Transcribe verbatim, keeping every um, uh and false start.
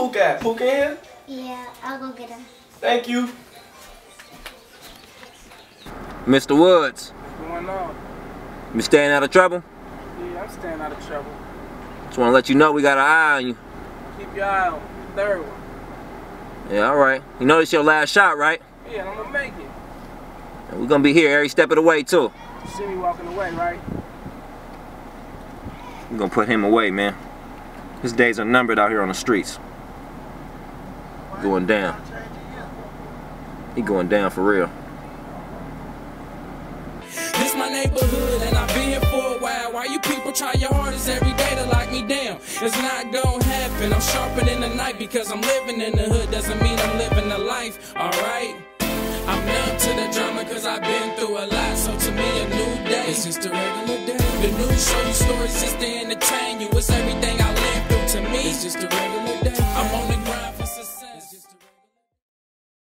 Pook at? Pook in? Yeah, I'll go get him. Thank you. Mister Woods. What's going on? You staying out of trouble? Yeah, I'm staying out of trouble. Just want to let you know we got an eye on you. Keep your eye on the third one. Yeah, alright. You know this your last shot, right? Yeah, I'm gonna make it. And we're gonna be here every step of the way, too. You see me walking away, right? We're gonna put him away, man. His days are numbered out here on the streets. Going down. He going down for real. This my neighborhood and I've been here for a while. Why you people try your hardest every day to lock me down? It's not gonna happen. I'm sharper than the knife because I'm living in the hood. Doesn't mean I'm living a life, alright? I'm numb to the drama because I've been through a lot. So to me a new day, it's just a regular day. The news show you stories just to entertain you. It's every